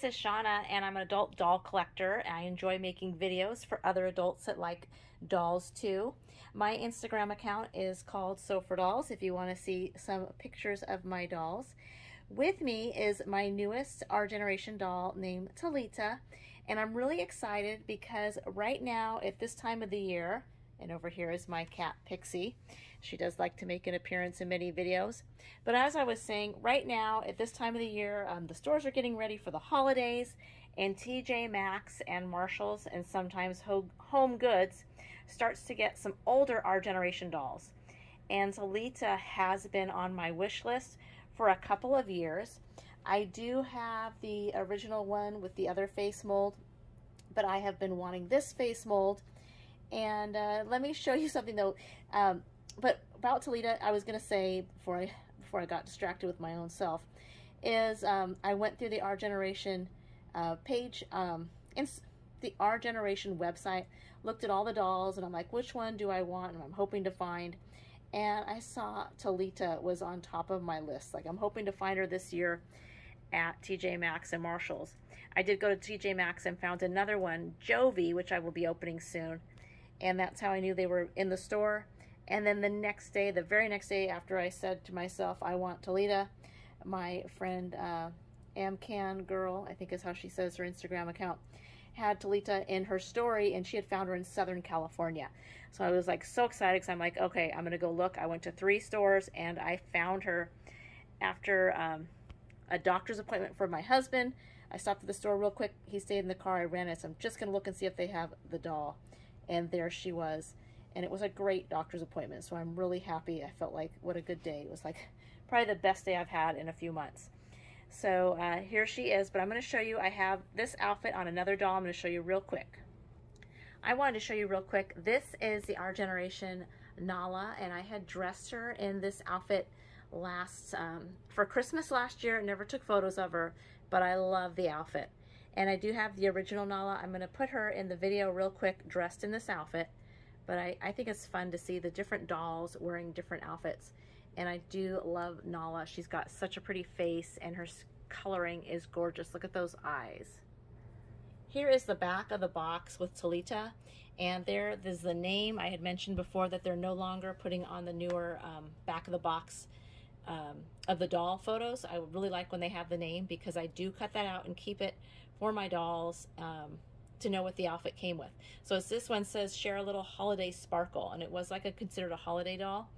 this is Shawna, and I'm an adult doll collector. I enjoy making videos for other adults that like dolls too. My Instagram account is called sew4dolls if you want to see some pictures of my dolls. With me is my newest Our Generation doll named Talita, and I'm really excited because right now at this time of the year, and over here is my cat Pixie. She does like to make an appearance in many videos. But as I was saying, right now at this time of the year, the stores are getting ready for the holidays, and TJ Maxx and Marshalls and sometimes Home Goods starts to get some older Our Generation dolls. And Talita has been on my wish list for a couple of years. I do have the original one with the other face mold, but I have been wanting this face mold. And let me show you something though. But about Talita, I was gonna say before I got distracted with my own self, is I went through the Our Generation page, the Our Generation website, looked at all the dolls, and I'm like, which one do I want? And I'm hoping to find. And I saw Talita was on top of my list. Like, I'm hoping to find her this year at TJ Maxx and Marshalls. I did go to TJ Maxx and found another one, Jovi, which I will be opening soon. And that's how I knew they were in the store. And then the next day, the very next day after I said to myself, I want Talita, my friend Amcan Girl, I think is how she says her Instagram account, had Talita in her story, and she had found her in Southern California. So I was like so excited because I'm like, okay, I'm gonna go look. I went to 3 stores and I found her after a doctor's appointment for my husband. I stopped at the store real quick. He stayed in the car. I ran it. So I'm just gonna look and see if they have the doll. And there she was, and it was a great doctor's appointment, so I'm really happy. I felt like, what a good day. It was like probably the best day I've had in a few months. So here she is, but I'm going to show you, I have this outfit on another doll. I'm going to show you real quick. I wanted to show you real quick, this is the Our Generation Nala, and I had dressed her in this outfit last for Christmas last year. I never took photos of her, but I love the outfit. And I do have the original Nala. I'm gonna put her in the video real quick dressed in this outfit, but I think it's fun to see the different dolls wearing different outfits. And I do love Nala. She's got such a pretty face and her coloring is gorgeous. Look at those eyes. Here is the back of the box with Talita. And there is the name. I had mentioned before that they're no longer putting on the newer back of the box of the doll photos. I really like when they have the name because I do cut that out and keep it for my dolls to know what the outfit came with. So it's this one says, share a little holiday sparkle, and it was like considered a holiday doll.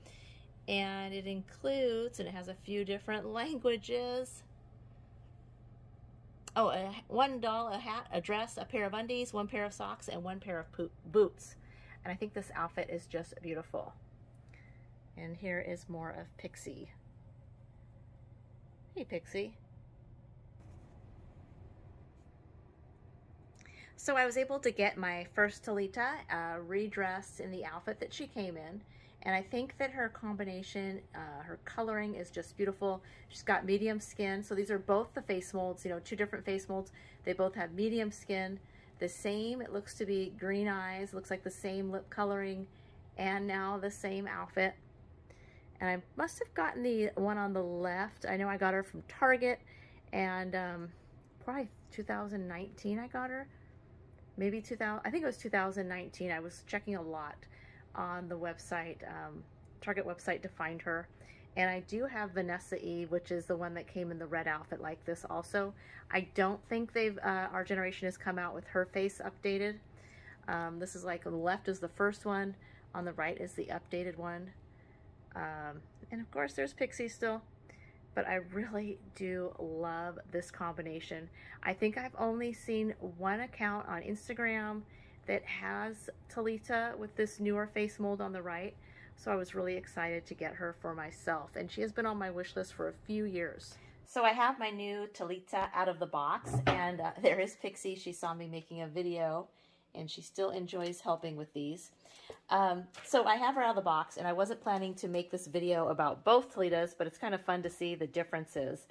And it includes, and it has a few different languages. Oh, one doll, a hat, a dress, a pair of undies, one pair of socks, and one pair of boots. And I think this outfit is just beautiful. And here is more of Pixie. Hey, Pixie. So I was able to get my first Talita redressed in the outfit that she came in. And I think that her combination, her coloring is just beautiful. She's got medium skin. So these are both the face molds, you know, 2 different face molds. They both have medium skin. The same, it looks to be green eyes, looks like the same lip coloring, and now the same outfit. And I must have gotten the one on the left. I know I got her from Target, and probably 2019 I got her. Maybe 2000, I think it was 2019. I was checking a lot on the website, Target website, to find her. And I do have Vanessa Eve, which is the one that came in the red outfit like this also. I don't think they've, Our Generation has come out with her face updated. This is like, on the left is the first one, on the right is the updated one. And of course there's Pixie still. But I really do love this combination. I think I've only seen one account on Instagram that has Talita with this newer face mold on the right. So I was really excited to get her for myself. And she has been on my wish list for a few years. So I have my new Talita out of the box. And there is Pixie. She saw me making a video, and she still enjoys helping with these. So I have her out of the box, and I wasn't planning to make this video about both Talitas, but it's kind of fun to see the differences.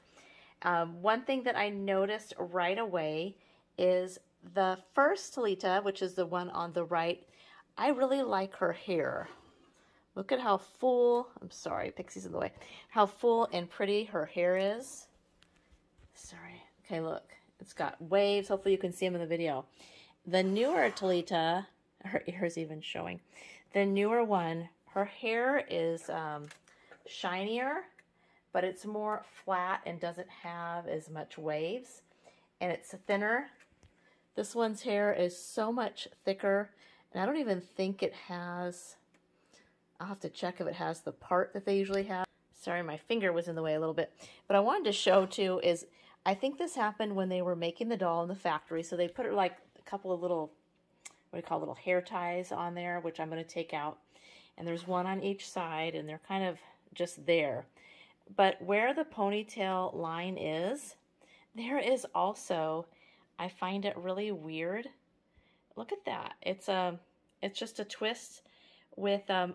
One thing that I noticed right away is the first Talita, which is the one on the right, I really like her hair. Look at how full, I'm sorry, Pixie's in the way, how full and pretty her hair is. Sorry, okay, look, It's got waves. Hopefully you can see them in the video. The newer Talita, her ear's even showing. The newer one, her hair is shinier, but it's more flat and doesn't have as much waves, and it's thinner. This one's hair is so much thicker, and I don't even think it has, I'll have to check if it has the part that they usually have. Sorry, my finger was in the way a little bit. But I wanted to show too is, I think this happened when they were making the doll in the factory. So they put it like a couple of little, what do you call, little hair ties on there, which I'm going to take out. And there's one on each side, and they're kind of just there. But where the ponytail line is, there is also, I find it really weird. Look at that. It's just a twist with an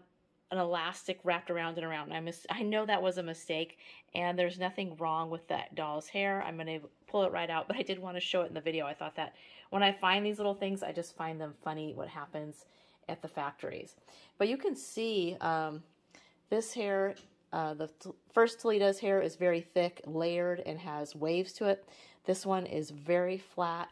elastic wrapped around and around. And I know that was a mistake, and there's nothing wrong with that doll's hair. I'm going to pull it right out, but I did want to show it in the video. I thought that when I find these little things, I just find them funny what happens at the factories. But you can see this hair, the first Talita's hair is very thick, layered, and has waves to it. This one is very flat,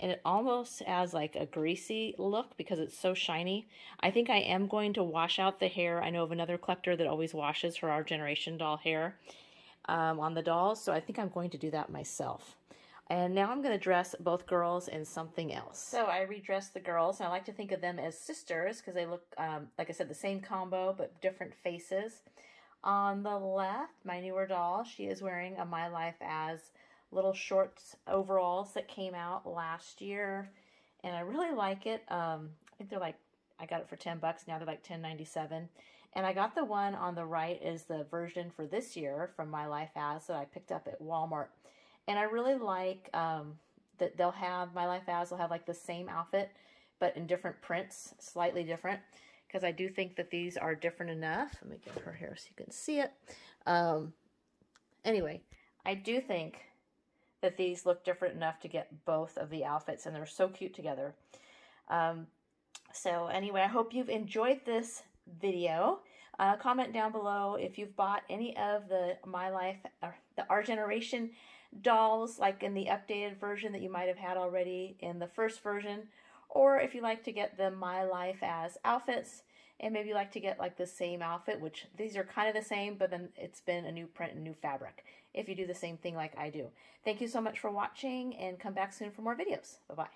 and it almost has like a greasy look because it's so shiny. I think I am going to wash out the hair. I know of another collector that always washes her Our Generation doll hair on the dolls, so I think I'm going to do that myself. And now I'm going to dress both girls in something else. So I redressed the girls, and I like to think of them as sisters because they look, like I said, the same combo but different faces. On the left, my newer doll, she is wearing a My Life As little shorts overalls that came out last year, and I really like it. I think they're like, I got it for $10. Now they're like $10.97. And I got the one on the right is the version for this year from My Life As that I picked up at Walmart. And I really like that they'll have, My Life As will have like the same outfit, but in different prints, slightly different, because I do think that these are different enough. Let me get her hair so you can see it. Anyway, I do think that these look different enough to get both of the outfits, and they're so cute together. So anyway, I hope you've enjoyed this video. Comment down below if you've bought any of the My Life, or the Our Generation dolls, like in the updated version that you might have had already in the first version, or if you like to get the My Life As outfits, and maybe you like to get like the same outfit, which these are kind of the same, but then it's been a new print and new fabric, if you do the same thing like I do. Thank you so much for watching, and come back soon for more videos. Bye-bye.